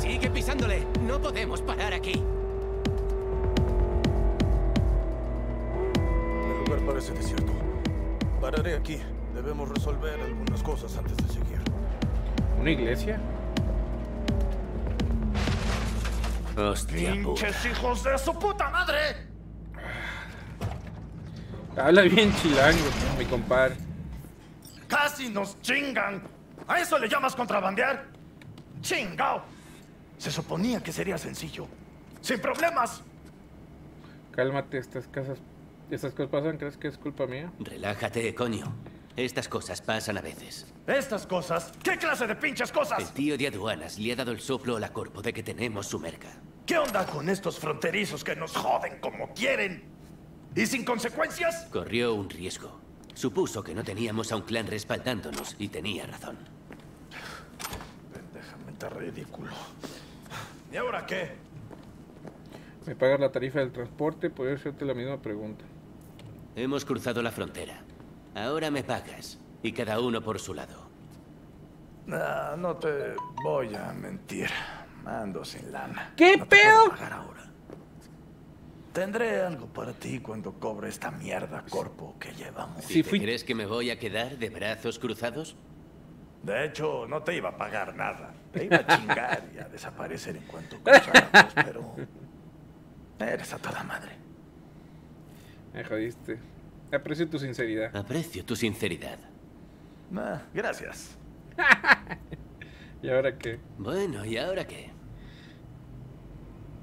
Sigue pisándole. No podemos parar aquí. El lugar parece desierto. Pararé aquí. Debemos resolver algunas cosas antes de seguir. ¿Una iglesia? Hostia. ¡Pinches hijos de su puta madre! Habla bien chilango, mi compadre. Casi nos chingan. ¿A eso le llamas contrabandear? ¡Chingao! Se suponía que sería sencillo. ¡Sin problemas! Cálmate, estas cosas pasan, ¿crees que es culpa mía? Relájate, coño. Estas cosas pasan a veces. ¿Estas cosas? ¿Qué clase de pinches cosas? El tío de aduanas le ha dado el soplo a la corpo de que tenemos su merca. ¿Qué onda con estos fronterizos que nos joden como quieren? ¿Y sin consecuencias? Corrió un riesgo. Supuso que no teníamos a un clan respaldándonos y tenía razón. Pendejamente ridículo. ¿Y ahora qué? ¿Me pagas la tarifa del transporte? Podría hacerte la misma pregunta. Hemos cruzado la frontera. Ahora me pagas. Y cada uno por su lado. Nah, no te voy a mentir. Ando sin lana. ¿Qué no pedo? Te puedo pagar ahora. Tendré algo para ti cuando cobre esta mierda corpo que llevamos. Si ¿crees que me voy a quedar de brazos cruzados? De hecho, no te iba a pagar nada. Te iba a chingar y a desaparecer en cuanto cruzáramos, pero... eres a toda madre. Me jodiste. Aprecio tu sinceridad. Aprecio tu sinceridad. Ah, gracias. ¿Y ahora qué? Bueno, ¿y ahora qué?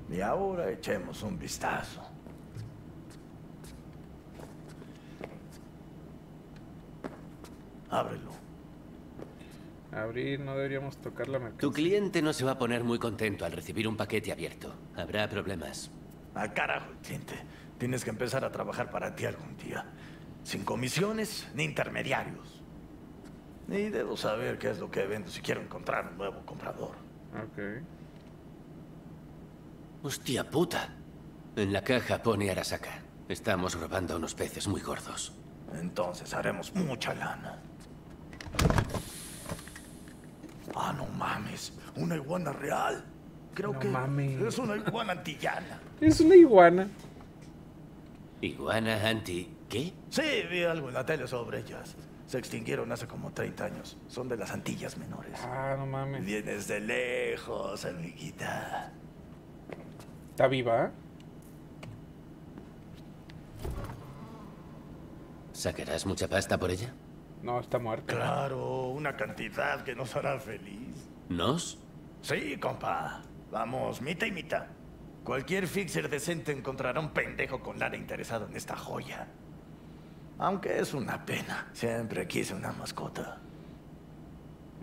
Y ahora echemos un vistazo. Ábrelo. Abrir, no deberíamos tocar la mercancía. Tu cliente no se va a poner muy contento al recibir un paquete abierto. Habrá problemas. A carajo, cliente. Tienes que empezar a trabajar para ti algún día. Sin comisiones ni intermediarios. Y debo saber qué es lo que vendo si quiero encontrar un nuevo comprador. Ok. Hostia puta. En la caja pone Arasaka. Estamos robando a unos peces muy gordos. Entonces haremos mucha lana. Ah, no mames. Una iguana real. Creo que mames. Es una iguana antillana. Es una iguana. ¿Iguana anti qué? Sí, vi algo en la tele sobre ellas. Se extinguieron hace como 30 años. Son de las Antillas Menores. Ah, no mames. Vienes de lejos, amiguita. ¿Está viva? ¿Sacarás mucha pasta por ella? No, está muerta. Claro, una cantidad que nos hará feliz. ¿Nos? Sí, compa. Vamos, mitad y mitad. Cualquier fixer decente encontrará un pendejo con lana interesado en esta joya. Aunque es una pena. Siempre quise una mascota.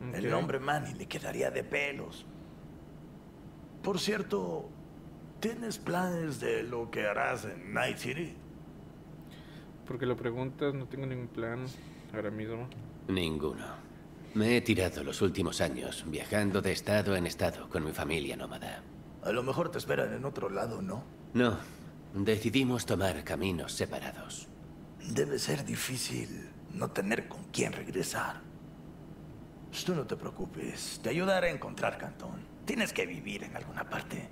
Okay. El nombre Manny le quedaría de pelos. Por cierto, ¿tienes planes de lo que harás en Night City? Porque lo preguntas, no tengo ningún plan ahora mismo. Ninguno. Me he tirado los últimos años viajando de estado en estado con mi familia nómada. A lo mejor te esperan en otro lado, ¿no? No. Decidimos tomar caminos separados. Debe ser difícil no tener con quién regresar. Tú no te preocupes. Te ayudaré a encontrar cantón. Tienes que vivir en alguna parte.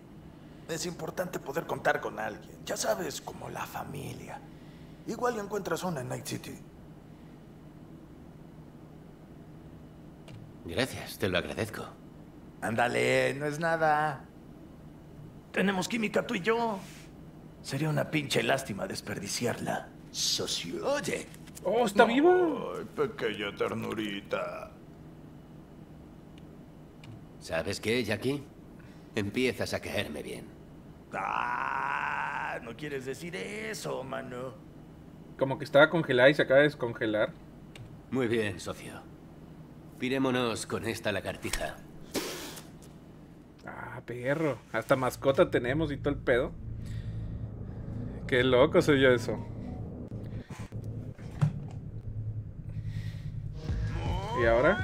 Es importante poder contar con alguien, ya sabes, como la familia. Igual encuentras una en Night City. Gracias, te lo agradezco. Ándale, no es nada. Tenemos química tú y yo. Sería una pinche lástima desperdiciarla. Socio, oye. Oh, está vivo. Ay, pequeña ternurita. ¿Sabes qué, Jackie? Empiezas a caerme bien. Ah, no quieres decir eso, mano. Como que estaba congelada y se acaba de descongelar. Muy bien, socio. Pirémonos con esta lagartija. Ah, perro. Hasta mascota tenemos y todo el pedo. Qué loco soy yo eso. ¿Y ahora?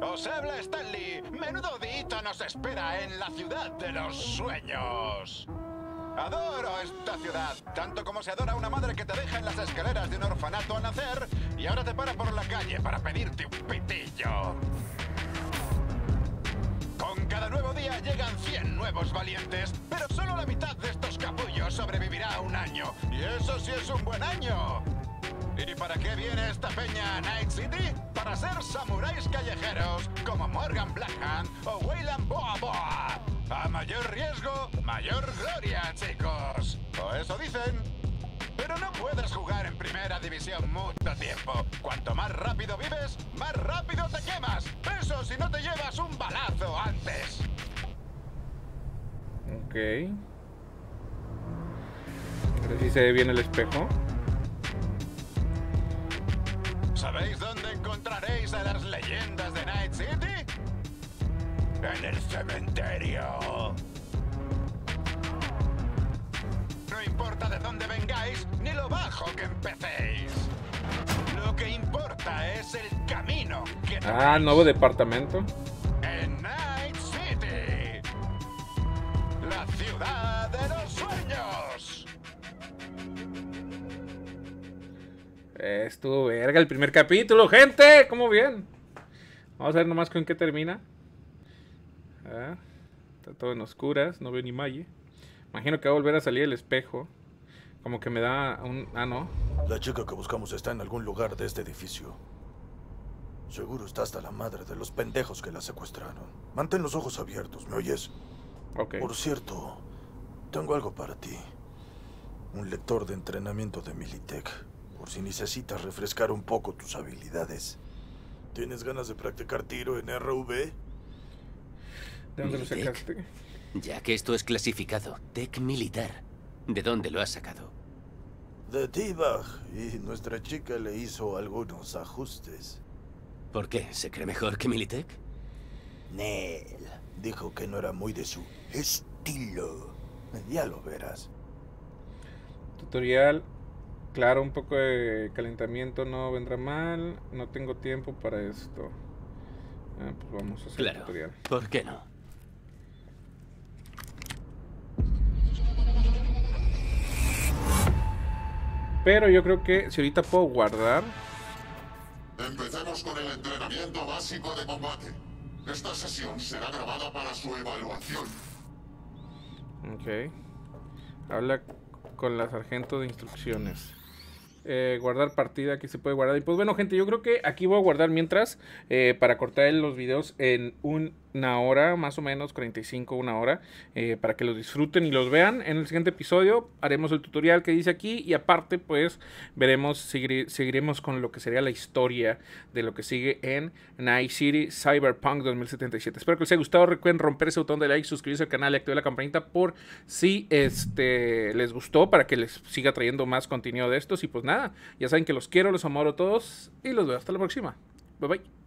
Os habla Stanley. Menudo día nos espera en la ciudad de los sueños. Adoro esta ciudad, tanto como se adora una madre que te deja en las escaleras de un orfanato al nacer y ahora te para por la calle para pedirte un pitillo. Con cada nuevo día llegan 100 nuevos valientes, pero solo la mitad de estos capullos sobrevivirá un año. Y eso sí es un buen año. ¿Y para qué viene esta peña a Night City? Para ser samuráis callejeros, como Morgan Blackhand o Wayland Boa. A mayor riesgo, mayor gloria, chicos. O eso dicen. Pero no puedes jugar en primera división mucho tiempo. Cuanto más rápido vives, más rápido te quemas. Eso si no te llevas un balazo antes. Ok. A ver si se ve bien el espejo. ¿Sabéis dónde encontraréis a las leyendas de Night City? En el cementerio. No importa de dónde vengáis, ni lo bajo que empecéis. Lo que importa puerta es el camino que te... Ah, nuevo departamento. En Night City, la ciudad de los sueños. Estuvo verga el primer capítulo, gente. ¿Cómo bien? Vamos a ver nomás con qué termina. Ah, está todo en oscuras, no veo ni Maggie. Imagino que va a volver a salir el espejo. Como que me da un... Ah, no. La chica que buscamos está en algún lugar de este edificio. Seguro está hasta la madre de los pendejos que la secuestraron. Mantén los ojos abiertos, ¿me oyes? Ok. Por cierto, tengo algo para ti. Un lector de entrenamiento de Militech. Por si necesitas refrescar un poco tus habilidades. ¿Tienes ganas de practicar tiro en RV? ¿De dónde lo sacaste? Ya que esto es clasificado, tech militar, ¿de dónde lo has sacado? De Tibaj, y nuestra chica le hizo algunos ajustes. ¿Por qué? ¿Se cree mejor que Militech? Nel dijo que no era muy de su estilo. Ya lo verás. Tutorial. Claro, un poco de calentamiento no vendrá mal. No tengo tiempo para esto. Pues vamos a hacer claro, el tutorial. ¿Por qué no? Pero yo creo que si ahorita puedo guardar... Empecemos con el entrenamiento básico de combate. Esta sesión será grabada para su evaluación. Ok. Habla con la sargento de instrucciones. Guardar partida, aquí se puede guardar. Y pues bueno, gente, yo creo que aquí voy a guardar mientras para cortar los videos en una hora, más o menos 45, una hora, para que los disfruten y los vean. En el siguiente episodio haremos el tutorial que dice aquí y aparte pues veremos, seguiremos con lo que sería la historia de lo que sigue en Night City Cyberpunk 2077. Espero que les haya gustado, recuerden romper ese botón de like, suscribirse al canal y activar la campanita por si les gustó, para que les siga trayendo más contenido de estos. Y pues nada, ya saben que los quiero, los amoro a todos y los veo hasta la próxima. Bye bye.